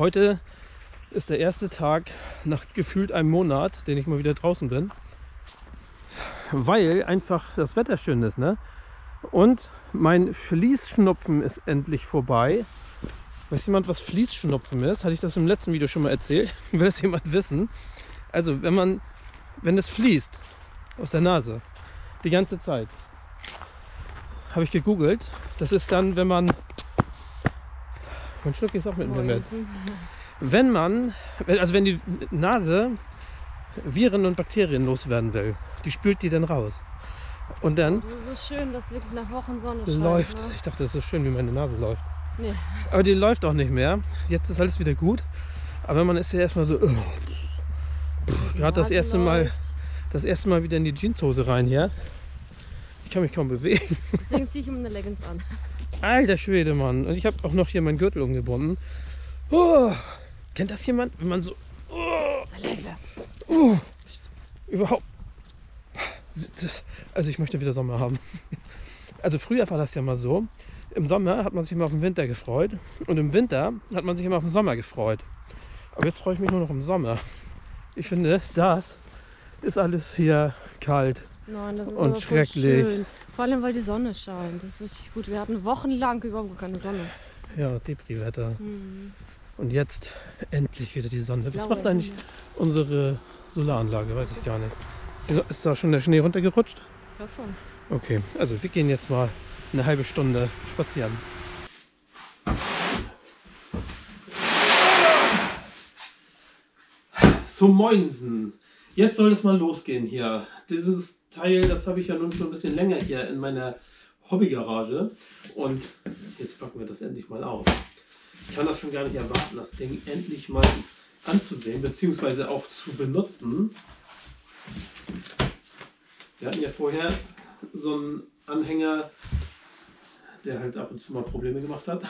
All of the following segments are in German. Heute ist der erste Tag nach gefühlt einem Monat, den ich mal wieder draußen bin, weil einfach das Wetter schön ist, ne? Und mein Fließschnupfen ist endlich vorbei. Weiß jemand, was Fließschnupfen ist? Hatte ich das im letzten Video schon mal erzählt? Will das jemand wissen? Also, wenn es fließt aus der Nase, die ganze Zeit, habe ich gegoogelt. Das ist dann, wenn man... Mein Schluck ist auch mit dem Bett. Wenn man, also wenn die Nase Viren und Bakterien loswerden will, die spült die dann raus. Und dann... Also so schön, dass wirklich nach Wochen Sonne scheint. Läuft. Ne? Ich dachte, das ist so schön, wie meine Nase läuft. Nee. Aber die läuft auch nicht mehr. Jetzt ist alles wieder gut. Aber man ist ja erstmal so... Gerade das erste Mal wieder in die Jeanshose rein hier. Ich kann mich kaum bewegen. Deswegen ziehe ich immer eine Leggings an. Alter Schwede, Mann. Und ich habe auch noch hier meinen Gürtel umgebunden. Oh, kennt das jemand? Wenn man so... Oh, sei leise. Oh, überhaupt. Also ich möchte wieder Sommer haben. Also früher war das ja mal so. Im Sommer hat man sich immer auf den Winter gefreut. Und im Winter hat man sich immer auf den Sommer gefreut. Aber jetzt freue ich mich nur noch im Sommer. Ich finde, das ist alles hier kalt. Nein, das ist und schrecklich. Schön. Vor allem, weil die Sonne scheint. Das ist richtig gut. Wir hatten wochenlang überhaupt keine Sonne. Ja, Depri-Wetter. Mhm. Und jetzt endlich wieder die Sonne. Was macht eigentlich unsere Solaranlage? Weiß ich gar nicht. Ist da schon der Schnee runtergerutscht? Ich glaube schon. Okay, also wir gehen jetzt mal eine halbe Stunde spazieren. So, moinsen. Jetzt soll es mal losgehen hier. Dieses Teil, das habe ich ja nun schon ein bisschen länger hier in meiner Hobbygarage. Und jetzt packen wir das endlich mal auf. Ich kann das schon gar nicht erwarten, das Ding endlich mal anzusehen, beziehungsweise auch zu benutzen. Wir hatten ja vorher so einen Anhänger, der halt ab und zu mal Probleme gemacht hat.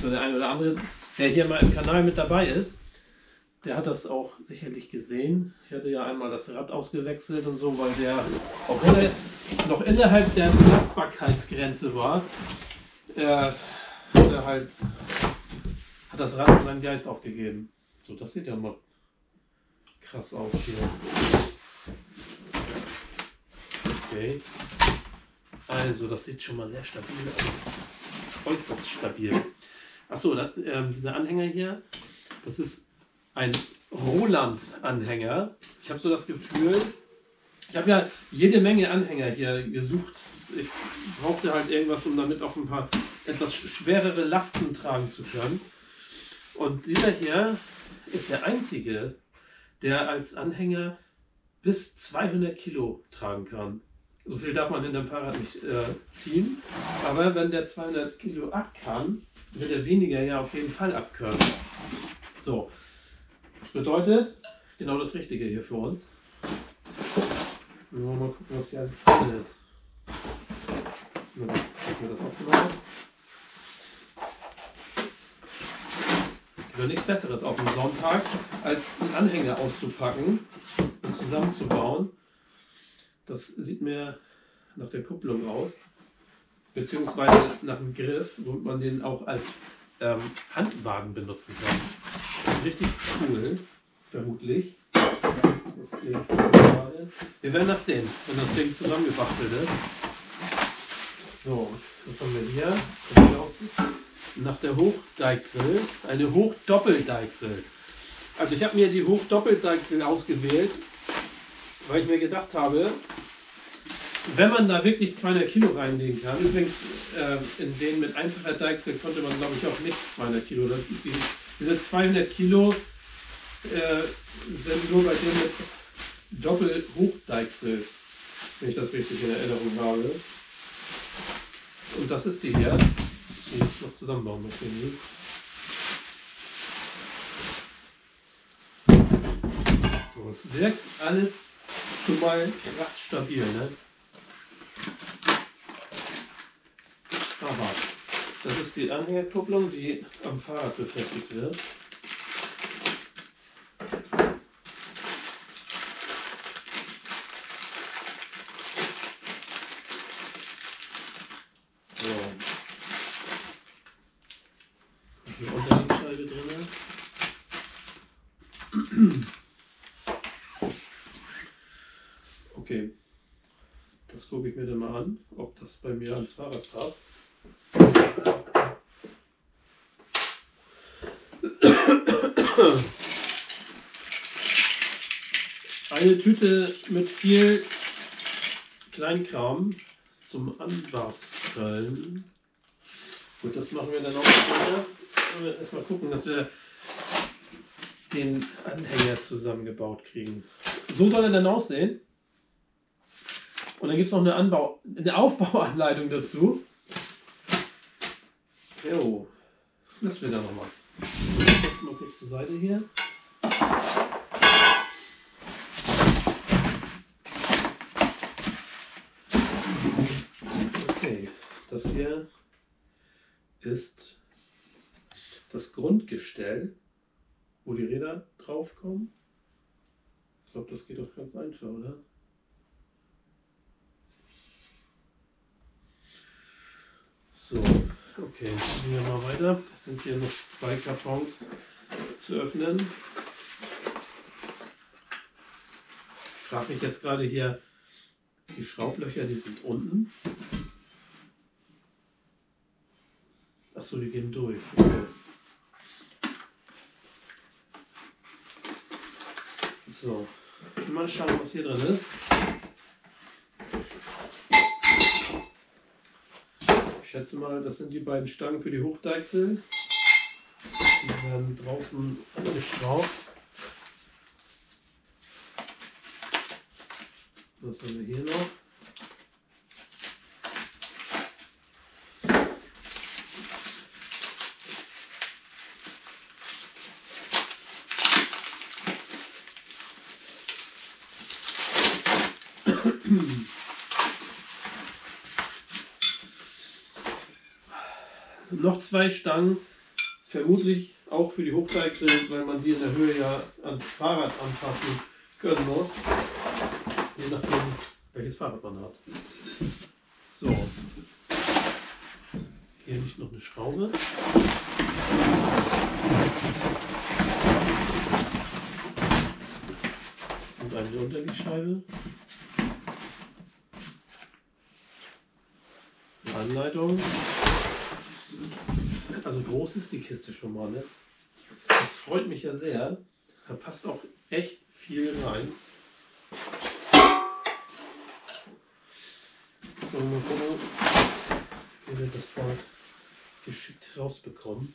So der eine oder andere, der hier mal im Kanal mit dabei ist, der hat das auch sicherlich gesehen. Ich hatte ja einmal das Rad ausgewechselt und so, weil der, obwohl er jetzt noch innerhalb der Belastbarkeitsgrenze war, hat das Rad in seinen Geist aufgegeben. So, das sieht ja mal krass aus hier. Okay. Also, das sieht schon mal sehr stabil aus. Äußerst stabil. Achso, dieser Anhänger hier, das ist ein Roland-Anhänger. Ich habe so das Gefühl, ich habe ja jede Menge Anhänger hier gesucht. Ich brauchte halt irgendwas, um damit auch ein paar etwas schwerere Lasten tragen zu können. Und dieser hier ist der einzige, der als Anhänger bis 200 Kilo tragen kann. So viel darf man in dem Fahrrad nicht ziehen. Aber wenn der 200 Kilo ab kann, wird er weniger ja auf jeden Fall abkönnen. So, das bedeutet genau das Richtige hier für uns. Mal gucken, was hier alles drin ist. Dann packen wir das auch schon mal auf. Gibt nichts Besseres auf dem Sonntag, als einen Anhänger auszupacken und zusammenzubauen. Das sieht mir nach der Kupplung aus, beziehungsweise nach dem Griff, womit man den auch als Handwagen benutzen kann. Richtig cool, vermutlich. Wir werden das sehen, wenn das Ding zusammengebastelt ist. So, was haben wir hier? Nach der Hochdeichsel, eine Hochdoppeldeichsel. Also ich habe mir die Hochdoppeldeichsel ausgewählt, weil ich mir gedacht habe, wenn man da wirklich 200 Kilo reinlegen kann, übrigens in denen mit einfacher Deichsel konnte man, glaube ich, auch nicht 200 Kilo. Diese 200 Kilo sind nur bei denen mit Doppelhochdeichsel, wenn ich das richtig in Erinnerung habe. Und das ist die hier, die ich noch zusammenbauen möchte. So, es wirkt alles schon mal krass stabil, ne? Aha, das ist die Anhängerkupplung, die am Fahrrad befestigt wird. So. Und hier unten Anzeige drin. Okay, das gucke ich mir dann mal an, ob das bei mir ans Fahrrad passt. Eine Tüte mit viel Kleinkram zum Anbasteln. Gut, das machen wir dann auch später. Wollen wir jetzt erstmal gucken, dass wir den Anhänger zusammengebaut kriegen. So soll er dann aussehen. Und dann gibt es noch eine Aufbauanleitung dazu. Jo, das wäre dann noch was. Jetzt mal kurz zur Seite hier. Okay, das hier ist das Grundgestell, wo die Räder draufkommen. Ich glaube, das geht doch ganz einfach, oder? So, okay, jetzt gehen wir mal weiter. Es sind hier noch zwei Kartons zu öffnen. Ich frage mich jetzt gerade hier, die Schraublöcher, die sind unten. Achso, die gehen durch. Okay. So, mal schauen, was hier drin ist. Ich schätze mal, das sind die beiden Stangen für die Hochdeichsel. Die werden draußen angeschraubt. Was haben wir hier noch? Noch zwei Stangen, vermutlich auch für die Hochdeichsel, weil man die in der Höhe ja ans Fahrrad anpassen können muss, je nachdem welches Fahrrad man hat. So, hier liegt noch eine Schraube. Und eine Unterlegscheibe. Anleitung. Also groß ist die Kiste schon mal, ne? Das freut mich ja sehr. Da passt auch echt viel rein. So, mal gucken, wie wir das da geschickt rausbekommen.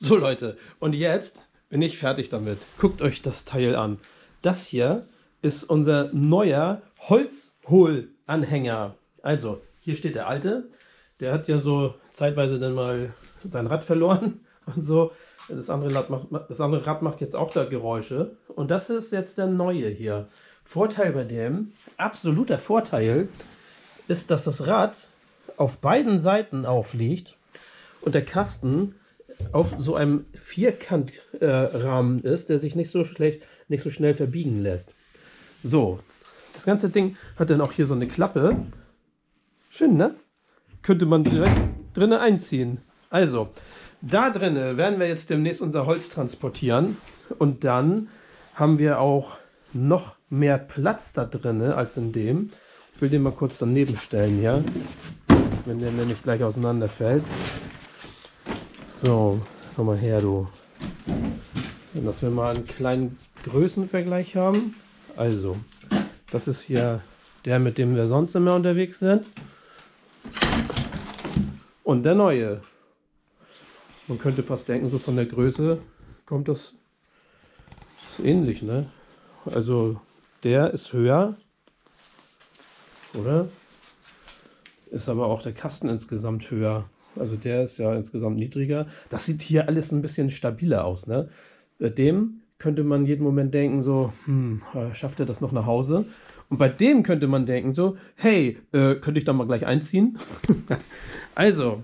So Leute, und jetzt bin ich fertig damit. Guckt euch das Teil an. Das hier ist unser neuer Holzholanhänger. Also, hier steht der alte. Der hat ja so zeitweise dann mal sein Rad verloren und so. Das andere Rad macht jetzt auch da Geräusche. Und das ist jetzt der neue hier. Vorteil bei dem, absoluter Vorteil, ist, dass das Rad auf beiden Seiten aufliegt und der Kasten auf so einem Vierkantrahmen ist, der sich nicht so schnell verbiegen lässt. So, das ganze Ding hat dann auch hier so eine Klappe. Schön, ne? Könnte man direkt drinne einziehen. Also, da drinne werden wir jetzt demnächst unser Holz transportieren und dann haben wir auch noch mehr Platz da drinne als in dem. Ich will den mal kurz daneben stellen hier, wenn der nämlich gleich auseinanderfällt. So, komm mal her, du. Dass wir mal einen kleinen Größenvergleich haben. Also, das ist hier der, mit dem wir sonst immer unterwegs sind. Und der neue. Man könnte fast denken, so von der Größe kommt das, ist ähnlich, ne? Also, der ist höher, oder? Ist aber auch der Kasten insgesamt höher. Also der ist ja insgesamt niedriger. Das sieht hier alles ein bisschen stabiler aus, ne? Bei dem könnte man jeden Moment denken, so, schafft er das noch nach Hause? Und bei dem könnte man denken so, hey, könnte ich da mal gleich einziehen? Also,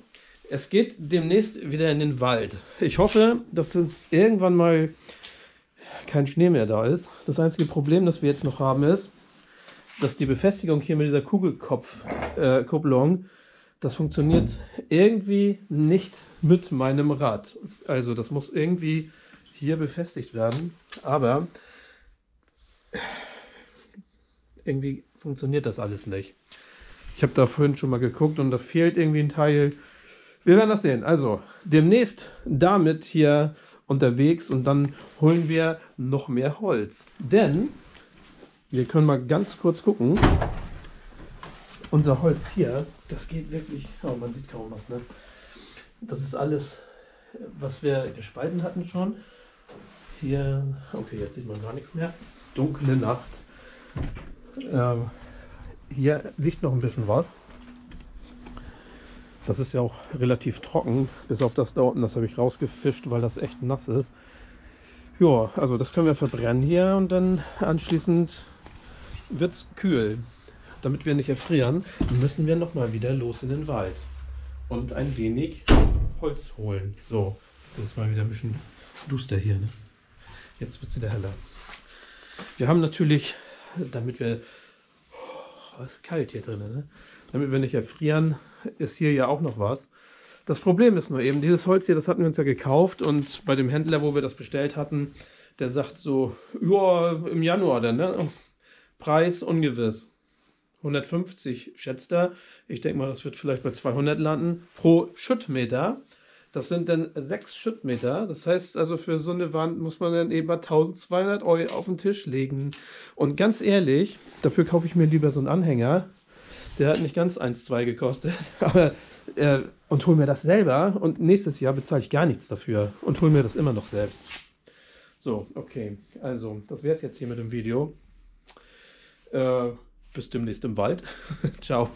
es geht demnächst wieder in den Wald. Ich hoffe, dass uns irgendwann mal kein Schnee mehr da ist. Das einzige Problem, das wir jetzt noch haben, ist, dass die Befestigung hier mit dieser Kugelkopfkupplung, das funktioniert irgendwie nicht mit meinem Rad. Also das muss irgendwie hier befestigt werden, aber irgendwie funktioniert das alles nicht. Ich habe da vorhin schon mal geguckt und da fehlt irgendwie ein Teil. Wir werden das sehen. Also demnächst damit hier unterwegs und dann holen wir noch mehr Holz. Denn wir können mal ganz kurz gucken. Unser Holz hier, das geht wirklich, oh, man sieht kaum was, ne? Das ist alles, was wir gespalten hatten schon. Hier, okay, jetzt sieht man gar nichts mehr. Dunkle Nacht. Hier liegt noch ein bisschen was. Das ist ja auch relativ trocken, bis auf das da unten, das habe ich rausgefischt, weil das echt nass ist. Ja, also das können wir verbrennen hier und dann anschließend wird es kühl. Damit wir nicht erfrieren, müssen wir nochmal wieder los in den Wald und ein wenig Holz holen. So, jetzt ist mal wieder ein bisschen duster hier, ne? Jetzt wird es wieder heller. Wir haben natürlich, damit wir, oh, ist kalt hier drin, ne? Damit wir nicht erfrieren, ist hier ja auch noch was. Das Problem ist nur eben, dieses Holz hier, das hatten wir uns ja gekauft und bei dem Händler, wo wir das bestellt hatten, der sagt so, ja, im Januar dann, ne? Preis ungewiss. 150 schätzt er. Ich denke mal, das wird vielleicht bei 200 landen pro Schüttmeter. Das sind dann 6 Schüttmeter. Das heißt also, für so eine Wand muss man dann eben mal 1200 Euro auf den Tisch legen. Und ganz ehrlich, dafür kaufe ich mir lieber so einen Anhänger. Der hat nicht ganz 1,2 gekostet. Aber, und hol mir das selber. Und nächstes Jahr bezahle ich gar nichts dafür. Und hol mir das immer noch selbst. So, okay. Also, das wäre es jetzt hier mit dem Video. Bis demnächst im Wald. Ciao.